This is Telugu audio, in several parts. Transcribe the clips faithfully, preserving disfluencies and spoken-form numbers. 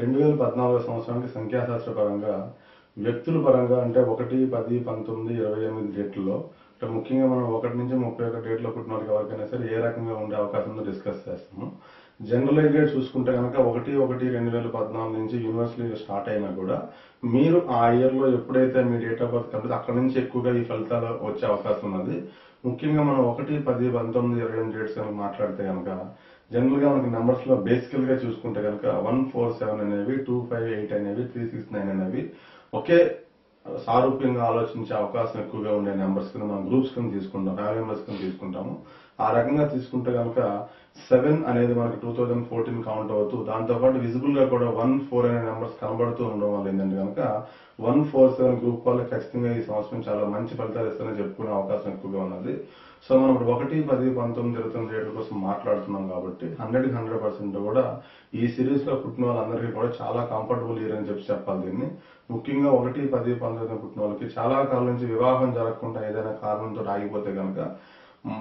रेल पदनाव संवसरा संख्याशास्त्र परंगा व्यक्तुल परंगा अंटे पद पंतुम्मिदि इरवै एनिमिदि डेट्लो అంటే ముఖ్యంగా మనం ఒకటి నుంచి ముప్పై ఒకటి డేట్ల పుట్టిన వాళ్ళకి ఎవరికైనా సరే ఏ రకంగా ఉండే అవకాశం ఉందో డిస్కస్ చేస్తాము. జనరలైజ్ గా చూసుకుంటే గనక ఒకటి ఒకటి రెండు వేల పద్నాలుగు నుంచి యూనివర్సిటీ స్టార్ట్ అయినా కూడా మీరు ఆ ఇయర్ లో ఎప్పుడైతే మీ డేట్ ఆఫ్ బర్త్ ఉంటుందో అక్కడ నుంచి ఎక్కువగా ఈ ఫలితాలు వచ్చే అవకాశం ఉన్నది. ముఖ్యంగా మనం ఒకటి పది పంతొమ్మిది ఇరవై ఎనిమిది డేట్స్ గురించి మాట్లాడితే గనక జనరల్ గా మనకి నంబర్స్ లో బేసికల్ గా చూసుకుంటే గనక వన్ ఫోర్ సెవెన్ అనేవి టూ ఫైవ్ ఎయిట్ అనేవి త్రీ సిక్స్ నైన్ అనేవి ఒకే సారూప్యంగా ఆలోచించే అవకాశం ఎక్కువగా ఉండే నెంబర్స్ కింద మనం గ్రూప్స్ కింద తీసుకుంటాం, ఫ్యామిలీ మెంబర్స్ కింద తీసుకుంటాము. ఆ రకంగా తీసుకుంటే కనుక సెవెన్ అనేది మనకి టూ థౌజండ్ ఫోర్టీన్ కౌంట్ అవుతూ దాంతోపాటు విజిబుల్ గా కూడా వన్ ఫోర్ అనే నెంబర్స్ కనబడుతూ ఉండడం వల్ల ఏంటంటే కనుక వన్ ఫోర్ సెవెన్ గ్రూప్ వాళ్ళకి ఖచ్చితంగా ఈ సంవత్సరం చాలా మంచి ఫలితాలు ఇస్తారని చెప్పుకునే అవకాశం ఎక్కువగా ఉన్నది. సో మనం ఇప్పుడు ఒకటి పది పంతొమ్మిది ఇరవై తొమ్మిది రేట్ల కోసం మాట్లాడుతున్నాం కాబట్టి హండ్రెడ్ కి హండ్రెడ్ పర్సెంట్ కూడా ఈ సిరీస్ లో పుట్టిన వాళ్ళందరికీ కూడా చాలా కంఫర్టబుల్ ఇయర్ అని చెప్పి చెప్పాలి దీన్ని. ముఖ్యంగా ఒకటి పది పంతొమ్మిది పుట్టిన వాళ్ళకి చాలా కాలం నుంచి వివాహం జరగకుండా ఏదైనా కారణంతో ఆగిపోతే కనుక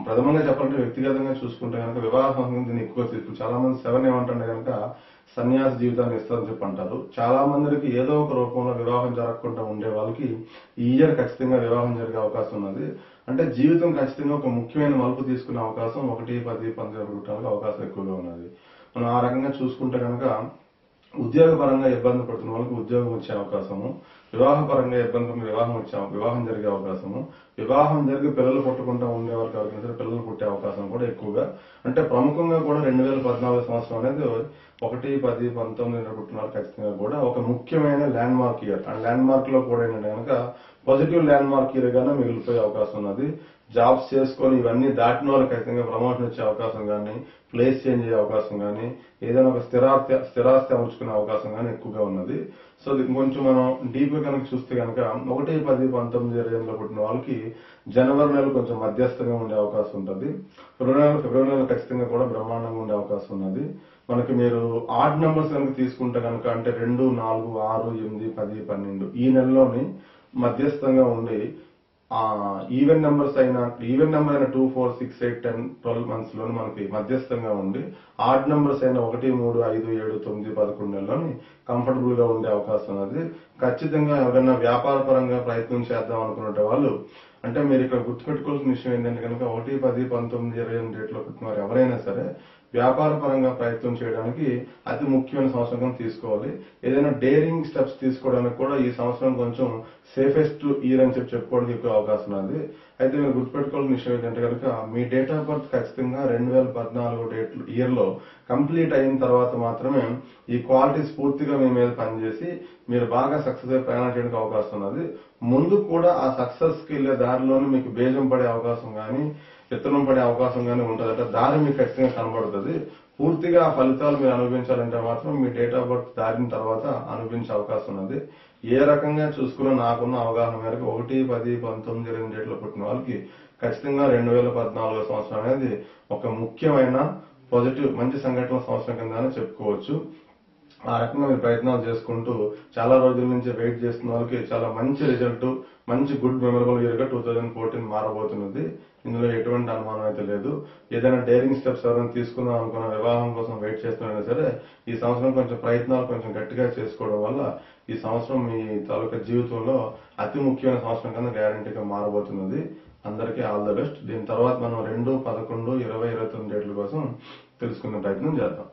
ప్రథమంగా చెప్పాలంటే వ్యక్తిగతంగా చూసుకుంటే కనుక వివాహం దీన్ని ఎక్కువ తీర్పు చాలా మంది సెవెన్ ఏమంటే కనుక సన్యాస జీవితాన్ని ఇస్తారని చెప్పి అంటారు. చాలా మందికి ఏదో ఒక రూపంలో వివాహం జరగకుండా ఉండే వాళ్ళకి ఈ ఇయర్ ఖచ్చితంగా వివాహం జరిగే అవకాశం ఉన్నది. అంటే జీవితం ఖచ్చితంగా ఒక ముఖ్యమైన మలుపు తీసుకునే అవకాశం ఒకటి పది పంతొమ్మిది పుట్టడానికి అవకాశం ఎక్కువగా ఉన్నది. మనం ఆ రకంగా చూసుకుంటే కనుక ఉద్యోగపరంగా ఇబ్బంది పడుతున్న వాళ్ళకి ఉద్యోగం వచ్చే అవకాశము, వివాహపరంగా ఇబ్బంది వివాహం వచ్చే వివాహం జరిగే అవకాశము, వివాహం జరిగి పిల్లలు పుట్టకుండా ఉండేవారు కాబట్టి పిల్లలు పుట్టే అవకాశం కూడా ఎక్కువగా. అంటే ప్రముఖంగా కూడా రెండు వేల పద్నాలుగు సంవత్సరం అనేది ఒకటి పది పంతొమ్మిది పుట్టిన ఖచ్చితంగా కూడా ఒక ముఖ్యమైన landmark year. And landmark లో కూడా ఏంటంటే కనుక పాజిటివ్ ల్యాండ్ మార్క్ ఇయర్ గానే మిగిలిపోయే అవకాశం ఉన్నది. జాబ్స్ చేసుకొని ఇవన్నీ దాటిన వాళ్ళు ఖచ్చితంగా ప్రమోషన్ వచ్చే అవకాశం కానీ, ప్లేస్ చేంజ్ అయ్యే అవకాశం కానీ, ఏదైనా ఒక స్థిరాస్తి స్థిరాస్తి అమర్చుకునే అవకాశం కానీ ఎక్కువగా ఉన్నది. సో కొంచెం మనం డీప్ గా కనుక చూస్తే కనుక ఒకటి పది పంతొమ్మిది ఇరవై ఎనిమిదిలో పుట్టిన వాళ్ళకి జనవరి నెల కొంచెం మధ్యస్థంగా ఉండే అవకాశం ఉంటుంది. ఫిబ్రవరి ఫిబ్రవరి నెల ఖచ్చితంగా కూడా బ్రహ్మాండంగా ఉండే అవకాశం ఉన్నది. మనకి మీరు ఆడ్ నెంబర్స్ కనుక తీసుకుంటే కనుక అంటే రెండు నాలుగు ఆరు ఎనిమిది పది పన్నెండు ఈ నెలలోని మధ్యస్థంగా ఉండి ఈవెన్ నెంబర్స్ అయిన ఈవెన్ నెంబర్ అయిన two four six eight ten twelve months లోని మనకి మధ్యస్థంగా ఉండి ఆడ్ నెంబర్స్ అయిన ఒకటి మూడు ఐదు ఏడు తొమ్మిది పదకొండు నెలలోని కంఫర్టబుల్ గా ఉండే అవకాశం ఉన్నది. ఖచ్చితంగా ఎవరైనా వ్యాపార పరంగా ప్రయత్నం చేద్దాం అనుకునే వాళ్ళు అంటే మీరు ఇక్కడ గుర్తుపెట్టుకోవాల్సిన విషయం ఏంటంటే కనుక ఒకటి పది పంతొమ్మిది ఇరవై ఎనిమిది డేట్ లో పుట్టినవారు ఎవరైనా సరే వ్యాపార పరంగా ప్రయత్నం చేయడానికి అతి ముఖ్యమైన సంవత్సరం తీసుకోవాలి. ఏదైనా డేరింగ్ స్టెప్స్ తీసుకోవడానికి కూడా ఈ సంవత్సరం కొంచెం సేఫెస్ట్ ఇయర్ అని చెప్పి చెప్పుకోవడానికి ఎక్కువ అవకాశం ఉన్నది. అయితే మీరు గుర్తుపెట్టుకోవాల్సిన విషయం ఏంటంటే కనుక మీ డేట్ ఆఫ్ బర్త్ ఖచ్చితంగా రెండు వేల పద్నాలుగు డేట్ ఇయర్ లో కంప్లీట్ అయిన తర్వాత మాత్రమే ఈ క్వాలిటీస్ పూర్తిగా మీ మీద పనిచేసి మీరు బాగా సక్సెస్ అయ్యి ప్రయాణం చేయడానికి అవకాశం ఉన్నది. ముందు కూడా ఆ సక్సెస్ కి వెళ్లే దారిలోనే మీకు బేజం పడే అవకాశం కానీ విత్తనం పడే అవకాశం కానీ ఉంటుంది. అంటే దారి మీకు ఖచ్చితంగా కనబడుతుంది. పూర్తిగా ఆ ఫలితాలు మీరు అనుభవించాలంటే మాత్రం మీ డేట్ ఆఫ్ బర్త్ దాటిన తర్వాత అనుభవించే అవకాశం ఉన్నది. ఏ రకంగా చూసుకున్నా నాకున్న అవగాహన మేరకు ఒకటి పది పంతొమ్మిది ఇరవై ఎనిమిది డేట్లో పుట్టిన వాళ్ళకి ఖచ్చితంగా రెండు వేల పద్నాలుగో సంవత్సరం అనేది ఒక ముఖ్యమైన పాజిటివ్ మంచి సంఘటన సంవత్సరం కిందనే చెప్పుకోవచ్చు. ఆ రకంగా మీరు ప్రయత్నాలు చేసుకుంటూ చాలా రోజుల నుంచి వెయిట్ చేస్తున్న వాళ్ళకి చాలా మంచి రిజల్ట్, మంచి గుడ్ మెమరబుల్ ఇయర్ గా టూ థౌజండ్ ఫోర్టీన్ మారబోతున్నది. ఇందులో ఎటువంటి అనుమానం అయితే లేదు. ఏదైనా డేరింగ్ స్టెప్స్ ఎవరైనా తీసుకుందాం అనుకున్న వివాహం కోసం వెయిట్ చేస్తున్నా సరే ఈ సంవత్సరం కొంచెం ప్రయత్నాలు కొంచెం గట్టిగా చేసుకోవడం వల్ల ఈ సంవత్సరం మీ తాలూకా జీవితంలో అతి ముఖ్యమైన సంవత్సరం కన్నా గ్యారంటీగా మారబోతున్నది. అందరికీ ఆల్ ద బెస్ట్. దీని తర్వాత మనం రెండు పదకొండు ఇరవై ఇరవై తొమ్మిది డేట్ల కోసం తెలుసుకునే ప్రయత్నం చేద్దాం.